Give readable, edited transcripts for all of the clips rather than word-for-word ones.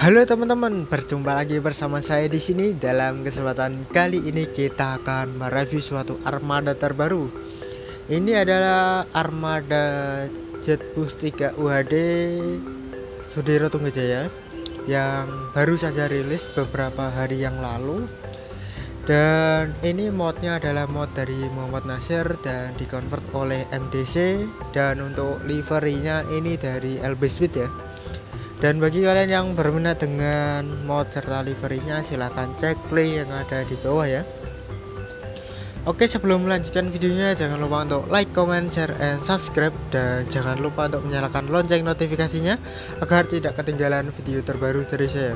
Halo teman-teman, berjumpa lagi bersama saya di sini. Dalam kesempatan kali ini kita akan mereview suatu armada terbaru. Ini adalah armada Jetbus 3 UHD Sudiro Tungga Jaya yang baru saja rilis beberapa hari yang lalu. Dan ini modnya adalah mod dari Muhammad Nasir dan dikonvert oleh MDC, dan untuk liverynya ini dari LB Speed ya. Dan bagi kalian yang berminat dengan mod serta liverynya, silahkan cek link yang ada di bawah ya. Oke, sebelum melanjutkan videonya, jangan lupa untuk like, comment, share, and subscribe. Dan jangan lupa untuk menyalakan lonceng notifikasinya agar tidak ketinggalan video terbaru dari saya.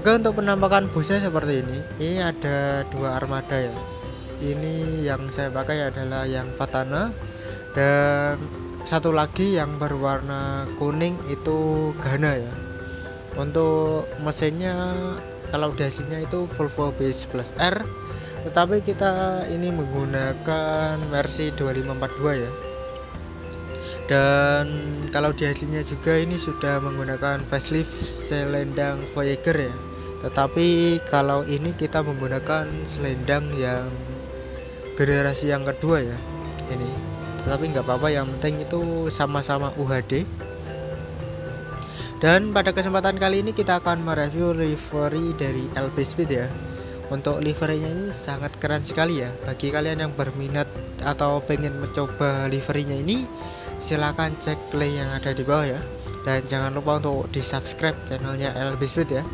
Oke, untuk penampakan busnya seperti ini. Ini ada dua armada ya. Ini yang saya pakai adalah yang Fatana, dan satu lagi yang berwarna kuning itu Ghana ya. Untuk mesinnya, kalau dasarnya itu Volvo B11R, tetapi kita ini menggunakan versi 2542 ya. Dan kalau di hasilnya juga ini sudah menggunakan facelift selendang Voyager ya. Tetapi kalau ini kita menggunakan selendang yang generasi yang kedua ya. Ini tetapi nggak apa-apa, yang penting itu sama-sama UHD. Dan pada kesempatan kali ini kita akan mereview livery dari LB Speed ya. Untuk liverynya ini sangat keren sekali ya. Bagi kalian yang berminat atau pengen mencoba liverynya ini, silahkan cek link yang ada di bawah ya. Dan jangan lupa untuk di subscribe channelnya LB Speed ya,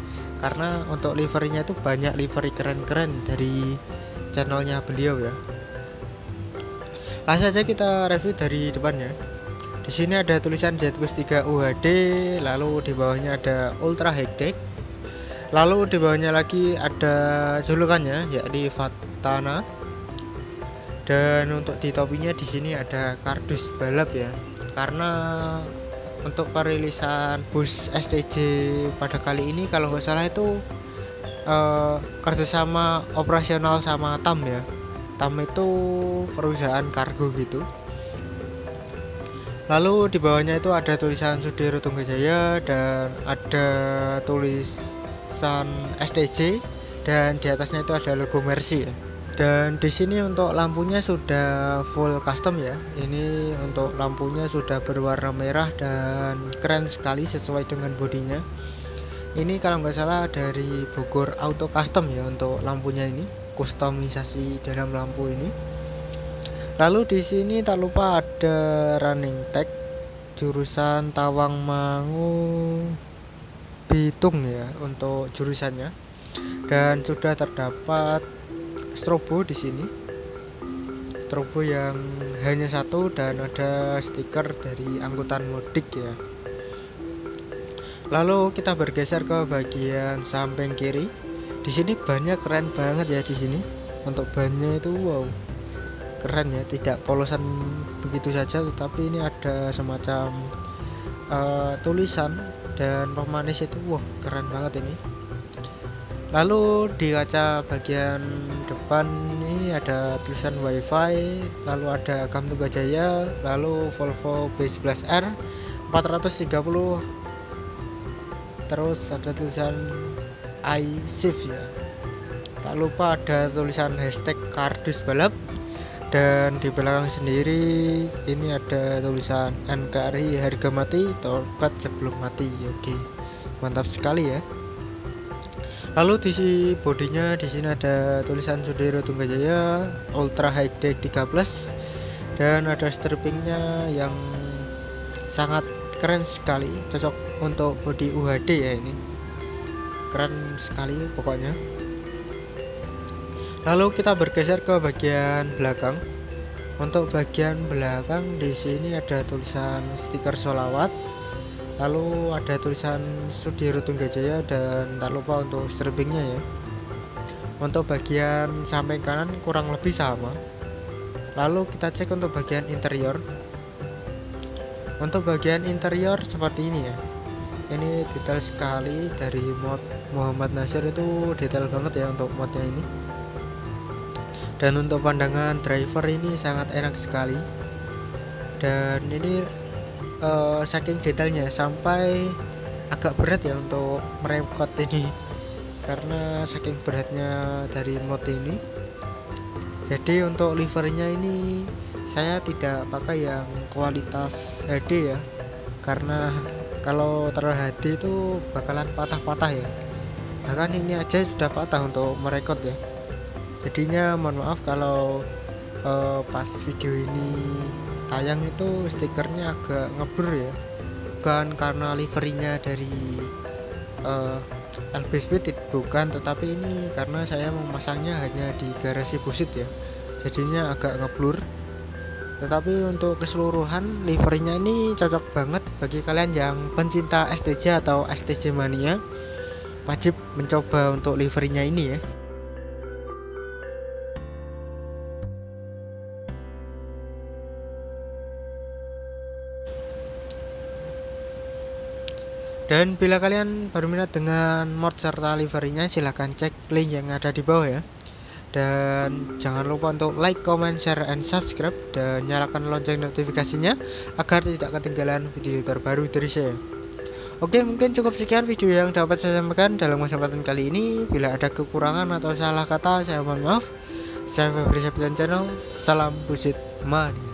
karena untuk liverynya itu banyak livery keren-keren dari channelnya beliau ya. Langsung saja kita review dari depannya. Di sini ada tulisan Jetbus 3 UHD, lalu di bawahnya ada Ultra High Deck. Lalu di bawahnya lagi ada julukannya, yakni Fatana. Dan untuk di topinya di sini ada kardus balap ya. Karena untuk perilisan bus STJ pada kali ini kalau nggak salah itu kerjasama operasional sama TAM ya. TAM itu perusahaan kargo gitu. Lalu di bawahnya itu ada tulisan Sudiro Tungga Jaya dan ada tulisan STJ, dan di atasnya itu ada logo Mercy ya. Dan di sini untuk lampunya sudah full custom ya. Ini untuk lampunya sudah berwarna merah dan keren sekali sesuai dengan bodinya. Ini kalau nggak salah dari Bogor Auto Custom ya untuk lampunya ini. Kustomisasi dalam lampu ini. Lalu di sini tak lupa ada running tag jurusan Tawangmangu Bitung ya untuk jurusannya, dan sudah terdapat strobo di sini, strobo yang hanya satu, dan ada stiker dari angkutan mudik ya. Lalu kita bergeser ke bagian samping kiri. Di sini bannya keren banget ya. Di sini untuk bannya itu wow, keren ya, tidak polosan begitu saja, tetapi ini ada semacam tulisan dan pemanis itu wow, keren banget ini. Lalu di kaca bagian depan ini ada tulisan wifi, lalu ada Kam Tungga Jaya, lalu Volvo B11R 430, terus ada tulisan iShift ya. Tak lupa ada tulisan hashtag kardus balap, dan di belakang sendiri ini ada tulisan NKRI harga mati, tobat sebelum mati. Oke, mantap sekali ya. Lalu di bodinya di sini ada tulisan Sudiro Tungga Jaya Ultra High Deck 3+, dan ada strippingnya yang sangat keren sekali, cocok untuk bodi UHD ya. Ini keren sekali pokoknya. Lalu kita bergeser ke bagian belakang. Untuk bagian belakang di sini ada tulisan stiker sholawat, lalu ada tulisan Sudiro Tungga Jaya, dan tak lupa untuk strippingnya ya. Untuk bagian samping kanan kurang lebih sama. Lalu kita cek untuk bagian interior. Untuk bagian interior seperti ini ya. Ini detail sekali dari mod Muhammad Nasir, itu detail banget ya untuk modnya ini. Dan untuk pandangan driver ini sangat enak sekali. Dan ini saking detailnya sampai agak berat ya untuk merekod ini, karena saking beratnya dari mod ini. Jadi untuk livernya ini saya tidak pakai yang kualitas HD ya, karena kalau terlalu HD itu bakalan patah-patah ya. Bahkan ini aja sudah patah untuk merekod ya. Jadinya mohon maaf kalau pas video ini tayang itu stikernya agak ngeblur ya. Bukan karena liverinya dari LB Speed, bukan, tetapi ini karena saya memasangnya hanya di garasi BUSSID ya. Jadinya agak ngeblur. Tetapi untuk keseluruhan livernya ini cocok banget bagi kalian yang pencinta STJ atau STJ mania. Wajib mencoba untuk livernya ini ya. Dan bila kalian berminat dengan mod serta liverinya, silahkan cek link yang ada di bawah ya. Dan jangan lupa untuk like, comment, share, and subscribe, dan nyalakan lonceng notifikasinya agar tidak ketinggalan video terbaru dari saya. Oke, mungkin cukup sekian video yang dapat saya sampaikan dalam kesempatan kali ini. Bila ada kekurangan atau salah kata, saya mohon maaf. Saya Febri Septian Channel, salam BUSSID Mania.